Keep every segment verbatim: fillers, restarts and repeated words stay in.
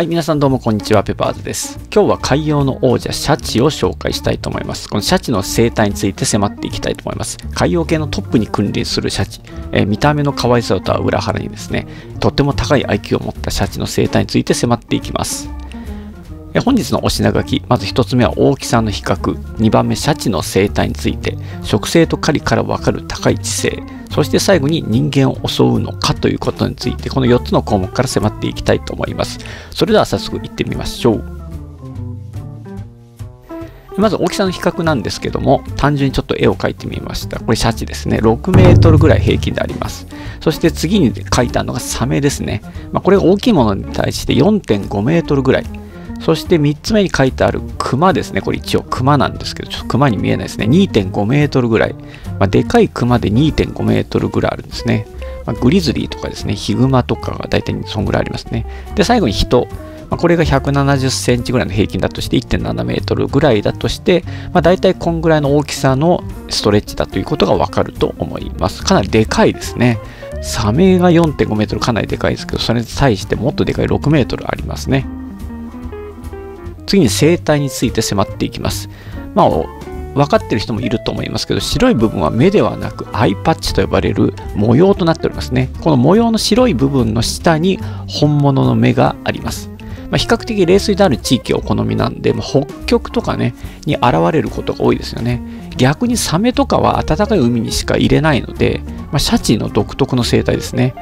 はい、皆さんどうもこんにちは、ペパーズです。今日は海洋の王者、シャチを紹介したいと思います。このシャチの生態について迫っていきたいと思います。海洋系のトップに君臨するシャチ、えー、見た目の可愛さとは裏腹にですね、とっても高い アイキュー を持ったシャチの生態について迫っていきます。えー、本日のお品書き、まずひとつめは大きさの比較、にばんめシャチの生態について、植生と狩りからわかる高い知性、そして最後に人間を襲うのかということについて、このよっつの項目から迫っていきたいと思います。それでは早速いってみましょう。まず大きさの比較なんですけども、単純にちょっと絵を描いてみました。これシャチですね。ろくメートルぐらい平均であります。そして次に描いたのがサメですね。まあ、これが大きいものに対して よんてんごメートルぐらい。そしてみっつめに書いてあるクマですね。これ一応クマなんですけど、ちょっとクマに見えないですね。にてんごメートルぐらい。まあ、でかいクマで にてんごメートルぐらいあるんですね。まあ、グリズリーとかですね、ヒグマとかが大体そんぐらいありますね。で、最後に人。まあ、これがひゃくななじゅっセンチぐらいの平均だとして いってんななメートルぐらいだとして、まあ、大体こんぐらいの大きさのストレッチだということがわかると思います。かなりでかいですね。サメが よんてんごメートルかなりでかいですけど、それに対してもっとでかいろくメートルありますね。次に生態について迫っていきます。まあ、分かってる人もいると思いますけど、白い部分は目ではなくアイパッチと呼ばれる模様となっておりますね。この模様の白い部分の下に本物の目があります。まあ、比較的冷水である地域はお好みなんで、まあ、北極とかね、に現れることが多いですよね。逆にサメとかは暖かい海にしか入れないので、まあ、シャチの独特の生態ですね。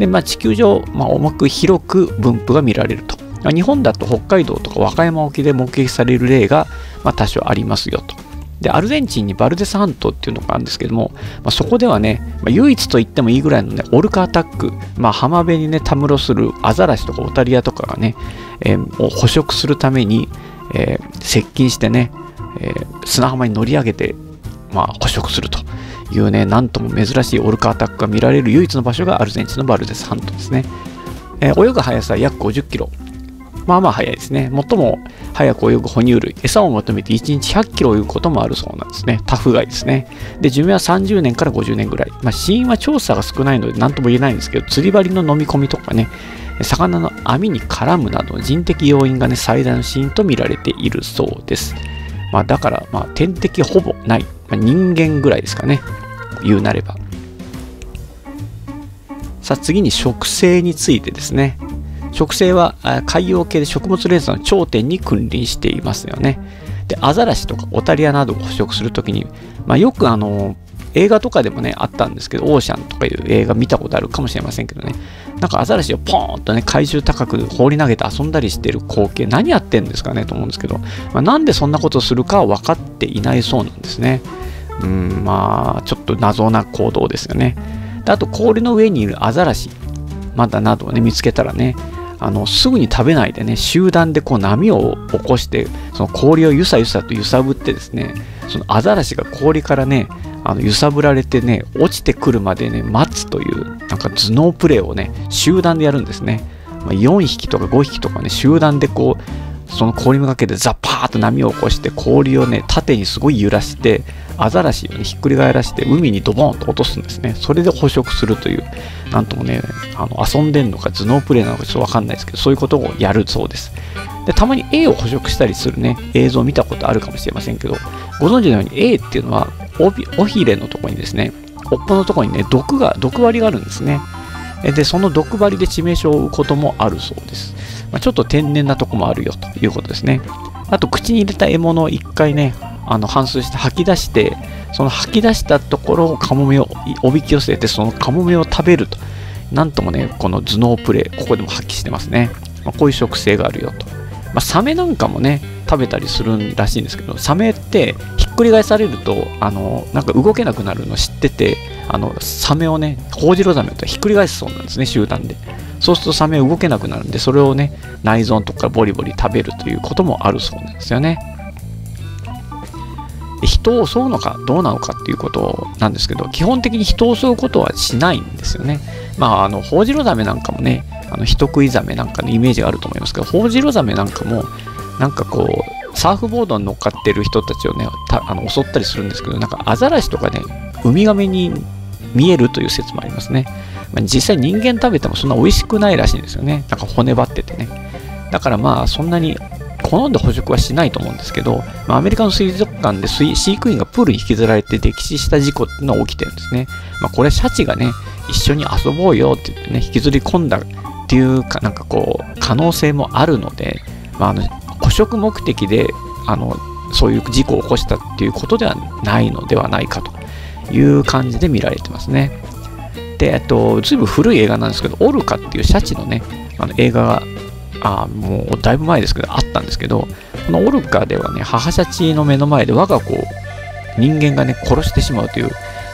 で、まあ、地球上、まあ、重く広く分布が見られると。日本だと北海道とか和歌山沖で目撃される例がまあ多少ありますよと。で、アルゼンチンにバルデス半島っていうのがあるんですけども、まあ、そこではね、まあ、唯一と言ってもいいぐらいのね、オルカアタック、まあ、浜辺にね、たむろするアザラシとかオタリアとかがね、えー、を捕食するために、えー、接近してね、えー、砂浜に乗り上げて、まあ、捕食するというね、なんとも珍しいオルカアタックが見られる唯一の場所がアルゼンチンのバルデス半島ですね。えー、泳ぐ速さは約ごじゅっキロ。まあまあ早いですね。最も早く泳ぐ哺乳類。餌を求めていちにちひゃっキロ泳ぐこともあるそうなんですね。タフガイですね。で、寿命はさんじゅうねんからごじゅうねんぐらい。まあ死因は調査が少ないので何とも言えないんですけど、釣り針の飲み込みとかね、魚の網に絡むなどの人的要因がね、最大の死因と見られているそうです。まあだから、まあ天敵ほぼない。まあ、人間ぐらいですかね。言うなれば。さあ次に植生についてですね。植生は海洋系で食物連鎖の頂点に君臨していますよね。で、アザラシとかオタリアなどを捕食するときに、まあ、よくあの映画とかでもね、あったんですけど、オーシャンとかいう映画見たことあるかもしれませんけどね、なんかアザラシをポーンとね、怪獣高く放り投げて遊んだりしてる光景、何やってんですかねと思うんですけど、まあ、なんでそんなことをするかは分かっていないそうなんですね。うん、まあ、ちょっと謎な行動ですよね。で、あと、氷の上にいるアザラシ、まだなどをね、見つけたらね、あのすぐに食べないでね、集団でこう波を起こして、その氷をゆさゆさと揺さぶってですね、そのアザラシが氷からね、あの揺さぶられてね、落ちてくるまでね、待つという、なんか頭脳プレーをね、集団でやるんですね。まあ、よんひきとかごひきとかね、集団でこうその氷めがけてザッパーッと波を起こして、氷をね、縦にすごい揺らして、アザラシを、ね、ひっくり返らして海にドボンと落とすんですね。それで捕食するという、なんともね、あの遊んでんのか頭脳プレイなのかちょっとわかんないですけど、そういうことをやるそうです。で、たまに エイ を捕食したりするね、映像を見たことあるかもしれませんけど、ご存知のように エイ っていうのは尾ひれのところにですね、尾っぽのところにね、毒が、毒針があるんですね。で、その毒針で致命傷を負うこともあるそうです。まあ、ちょっと天然なとこもあるよということですね。あと、口に入れた獲物を一回ね、あの反芻して吐き出して、その吐き出したところをカモメをおびき寄せて、そのカモメを食べると、なんともね、この頭脳プレイ、ここでも発揮してますね。まあ、こういう食性があるよと。まあ、サメなんかもね、食べたりするらしいんですけど、サメってひっくり返されると、あのなんか動けなくなるの知ってて、あのサメをね、ホウジロザメとひっくり返すそうなんですね、集団で。そうするとサメ動けなくなるんで、それをね、内臓のとこからボリボリ食べるということもあるそうなんですよね。人を襲うのかどうなのかっていうことなんですけど、基本的に人を襲うことはしないんですよね。まあ、あのホウジロザメなんかもね、あの人食いザメなんかのイメージがあると思いますけど、ホウジロザメなんかもなんかこうサーフボードに乗っかってる人たちをね、たあの襲ったりするんですけど、なんかアザラシとかね、ウミガメに見えるという説もありますね。まあ、実際人間食べてもそんな美味しくないらしいんですよね。なんか骨張っててね。だからまあそんなに好んで捕食はしないと思うんですけど、まあ、アメリカの水族館で飼育員がプールに引きずられて溺死した事故っていうのは起きてるんですね。まあ、これはシャチがね、一緒に遊ぼうよって言ってね、引きずり込んだっていうか、なんかこう、可能性もあるので、まあ、あの捕食目的であのそういう事故を起こしたっていうことではないのではないかという感じで見られてますね。で、えっと、ずいぶん古い映画なんですけど、オルカっていうシャチのね、あの映画が、あもうだいぶ前ですけどあったんですけど、このオルカではね、母シャチの目の前で我が子を人間がね殺してしまうという。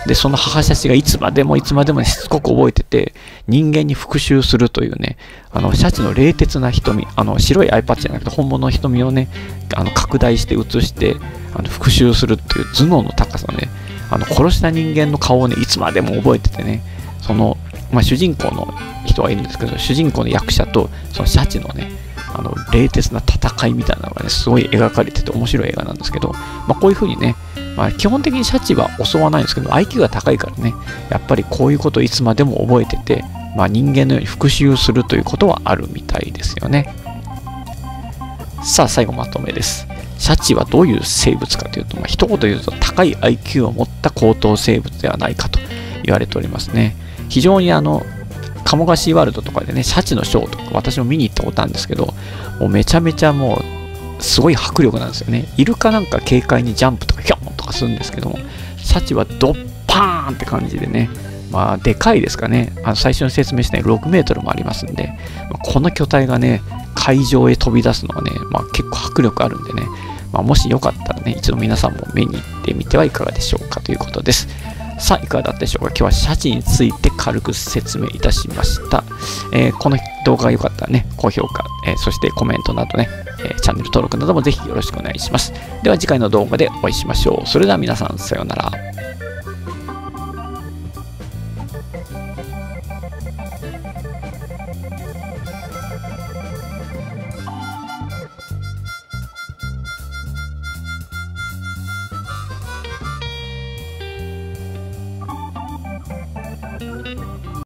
でその母シャチがいつまでもいつまでもしつこく覚えてて、人間に復讐するというね、あのシャチの冷徹な瞳、あの白いアイパッチじゃなくて本物の瞳をね、あの拡大して映してあの復讐するっていう頭脳の高さね、あの殺した人間の顔をねいつまでも覚えててね、そのまあ、主人公の人がいるんですけど、主人公の役者とそのシャチのね、あの冷徹な戦いみたいなのがねすごい描かれてて面白い映画なんですけど、まあ、こういう風にね、まあ、基本的にシャチは襲わないんですけど アイキュー が高いからね、やっぱりこういうことをいつまでも覚えてて、まあ、人間のように復讐するということはあるみたいですよね。さあ最後まとめです。シャチはどういう生物かというと、まあ、一言言うと高い アイキュー を持った高等生物ではないかと言われておりますね。非常にあの鴨川シーワールドとかでね、シャチのショーとか私も見に行ったことあるんですけど、もうめちゃめちゃもうすごい迫力なんですよね。イルカなんか軽快にジャンプとかヒョンとかするんですけども、シャチはドッパーンって感じでね、まあでかいですかね。あの最初に説明したようにろくメートルもありますんで、この巨体がね海上へ飛び出すのはね、まあ、結構迫力あるんでね、まあ、もしよかったらね一度皆さんも目に行ってみてはいかがでしょうかということです。さあいかがだったでしょうか。今日はシャチについて軽く説明いたしました。えー、この動画が良かったらね、高評価、えー、そしてコメントなどね、えー、チャンネル登録などもぜひよろしくお願いします。では次回の動画でお会いしましょう。それでは皆さんさようなら。